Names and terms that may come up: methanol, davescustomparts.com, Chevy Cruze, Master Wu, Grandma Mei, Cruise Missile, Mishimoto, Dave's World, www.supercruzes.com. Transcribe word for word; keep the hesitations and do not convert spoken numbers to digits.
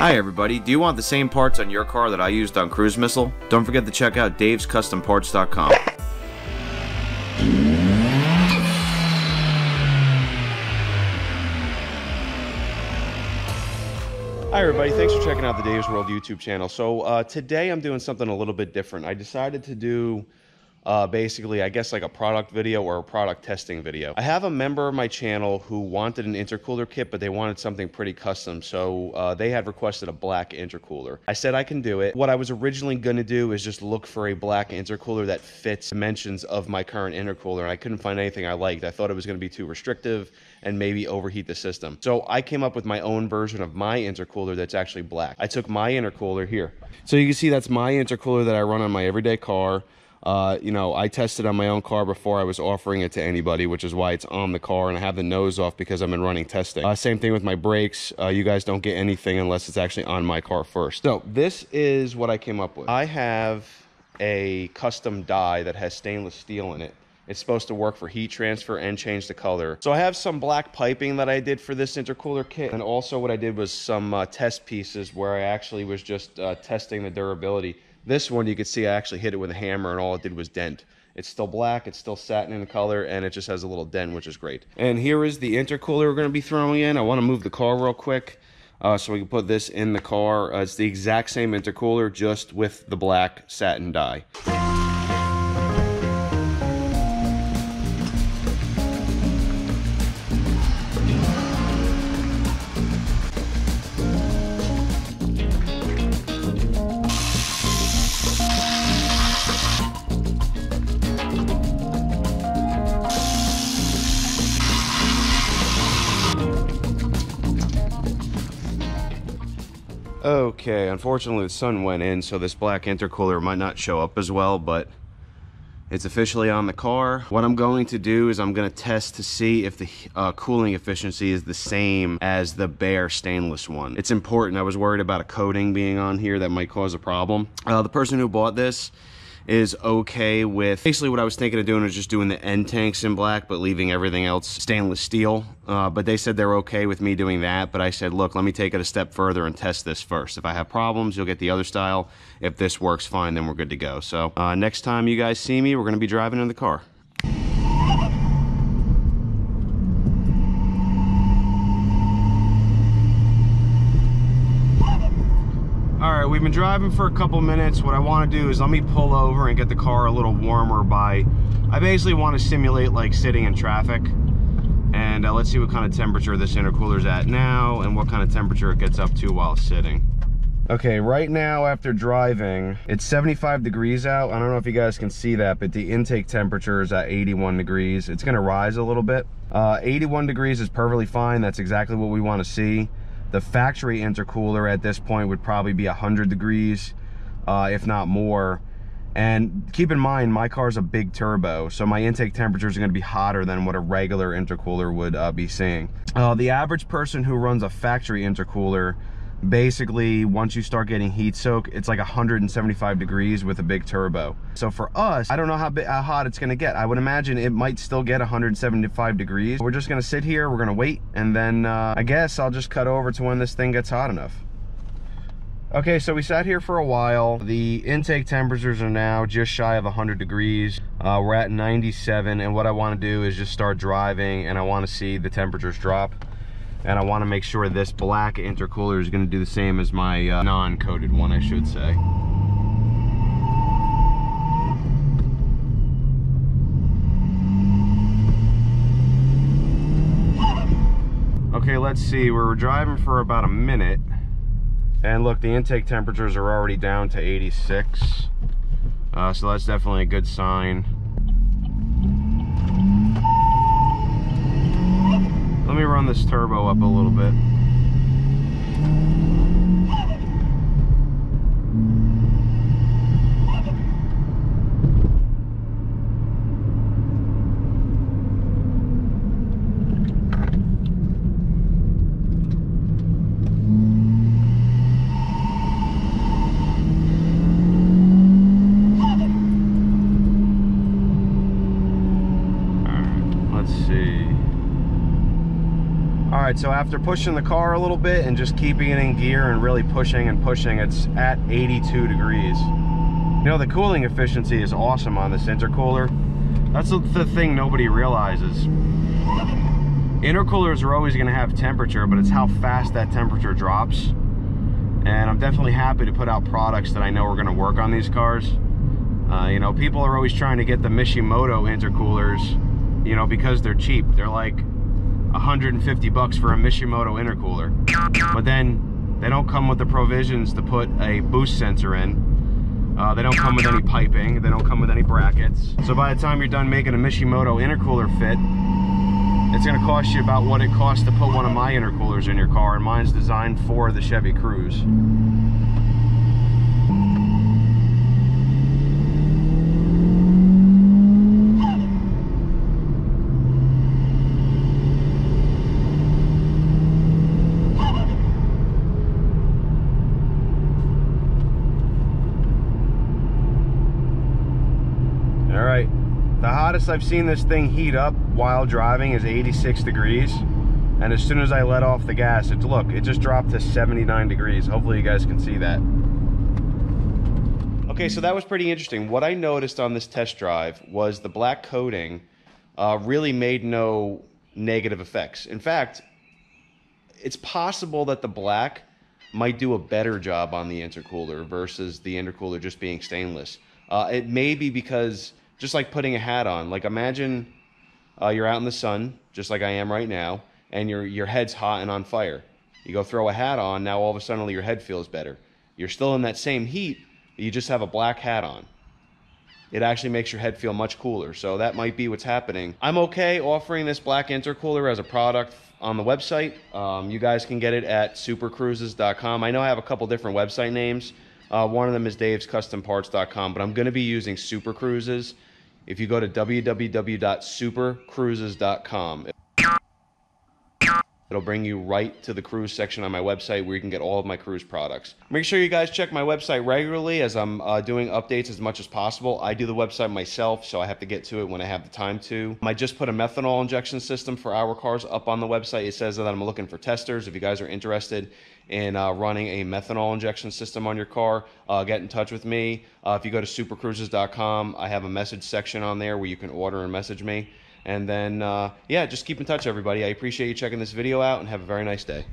Hi everybody, do you want the same parts on your car that I used on Cruise Missile? Don't forget to check out dave's custom parts dot com. Hi everybody, thanks for checking out the Dave's World YouTube channel. So uh, today I'm doing something a little bit different. I decided to do uh, basically, I guess like a product video or a product testing video. I have a member of my channel who wanted an intercooler kit, but they wanted something pretty custom. So uh, they had requested a black intercooler. I said I can do it. What I was originally gonna do is just look for a black intercooler that fits dimensions of my current intercooler. And I couldn't find anything I liked. I thought it was gonna be too restrictive and maybe overheat the system. So I came up with my own version of my intercooler that's actually black. I took my intercooler here. So you can see that's my intercooler that I run on my everyday car. Uh, you know, I tested on my own car before I was offering it to anybody, which is why it's on the car, and I have the nose off because I've been running testing. Uh, same thing with my brakes. Uh, you guys don't get anything unless it's actually on my car first. So this is what I came up with. I have a custom die that has stainless steel in it. It's supposed to work for heat transfer and change the color. So I have some black piping that I did for this intercooler kit. And also what I did was some uh, test pieces where I actually was just uh, testing the durability. This one, you could see I actually hit it with a hammer and all it did was dent. It's still black, it's still satin in color, and it just has a little dent, which is great. And here is the intercooler we're gonna be throwing in. I wanna move the car real quick uh, so we can put this in the car. Uh, it's the exact same intercooler, just with the black satin dye. Okay, unfortunately the sun went in, so this black intercooler might not show up as well, but it's officially on the car. What I'm going to do is I'm going to test to see if the uh, cooling efficiency is the same as the bare stainless one. It's important. I was worried about a coating being on here that might cause a problem. Uh, the person who bought this is okay with, basically what I was thinking of doing is just doing the end tanks in black, but leaving everything else stainless steel. Uh, but they said they're okay with me doing that. But I said, look, let me take it a step further and test this first. If I have problems, you'll get the other style. If this works fine, then we're good to go. So uh, next time you guys see me, we're gonna be driving in the car. We've been driving for a couple minutes. What I want to do is let me pull over and get the car a little warmer by, I basically want to simulate like sitting in traffic. And uh, let's see what kind of temperature this intercooler's at now and what kind of temperature it gets up to while sitting. Okay, right now after driving, it's seventy-five degrees out. I don't know if you guys can see that, but the intake temperature is at eighty-one degrees. It's gonna rise a little bit. Uh, eighty-one degrees is perfectly fine. That's exactly what we want to see. The factory intercooler at this point would probably be one hundred degrees, uh, if not more. And keep in mind, my car's a big turbo, so my intake temperatures are gonna be hotter than what a regular intercooler would uh, be seeing. Uh, the average person who runs a factory intercooler, basically, once you start getting heat soak, it's like one hundred seventy-five degrees with a big turbo. So for us, I don't know how, how hot it's gonna get. I would imagine it might still get one hundred seventy-five degrees. We're just gonna sit here, we're gonna wait, and then uh, I guess I'll just cut over to when this thing gets hot enough. Okay, so we sat here for a while. The intake temperatures are now just shy of one hundred degrees. Uh, we're at ninety-seven, and what I wanna do is just start driving, and I wanna see the temperatures drop. And I want to make sure this black intercooler is going to do the same as my uh, non-coated one, I should say. Okay, let's see. We were driving for about a minute. And look, the intake temperatures are already down to eighty-six. Uh, so that's definitely a good sign. Let me run this turbo up a little bit. right, so after pushing the car a little bit and just keeping it in gear and really pushing and pushing, it's at eighty-two degrees. You know, the cooling efficiency is awesome on this intercooler. That's the thing nobody realizes. Intercoolers are always gonna have temperature, but it's how fast that temperature drops. And I'm definitely happy to put out products that I know are gonna work on these cars. Uh, you know, people are always trying to get the Mishimoto intercoolers, you know, because they're cheap. They're like a hundred fifty bucks for a Mishimoto intercooler. But then they don't come with the provisions to put a boost sensor in. Uh, they don't come with any piping. They don't come with any brackets. So by the time you're done making a Mishimoto intercooler fit, it's gonna cost you about what it costs to put one of my intercoolers in your car, and mine's designed for the Chevy Cruze. The hottest I've seen this thing heat up while driving is eighty-six degrees, and as soon as I let off the gas, it's look, it just dropped to seventy-nine degrees. Hopefully you guys can see that. Okay, so that was pretty interesting. What I noticed on this test drive was the black coating uh, really made no negative effects. In fact, it's possible that the black might do a better job on the intercooler versus the intercooler just being stainless. Uh, it may be because just like putting a hat on, like imagine uh, you're out in the sun, just like I am right now, and your your head's hot and on fire. You go throw a hat on, now all of a sudden your head feels better. You're still in that same heat, but you just have a black hat on. It actually makes your head feel much cooler, so that might be what's happening. I'm okay offering this black intercooler as a product on the website. Um, you guys can get it at super cruises dot com. I know I have a couple different website names. Uh, one of them is dave's custom parts dot com, but I'm gonna be using Super Cruises. If you go to w w w dot super cruises dot com, it'll bring you right to the cruise section on my website where you can get all of my cruise products. Make sure you guys check my website regularly, as I'm uh, doing updates as much as possible. I do the website myself, so I have to get to it when I have the time to. I just put a methanol injection system for our cars up on the website. It says that I'm looking for testers. If you guys are interested in uh, running a methanol injection system on your car, uh, get in touch with me. Uh, if you go to super cruises dot com, I have a message section on there where you can order and message me. And then, uh, yeah, just keep in touch, everybody. I appreciate you checking this video out, and have a very nice day.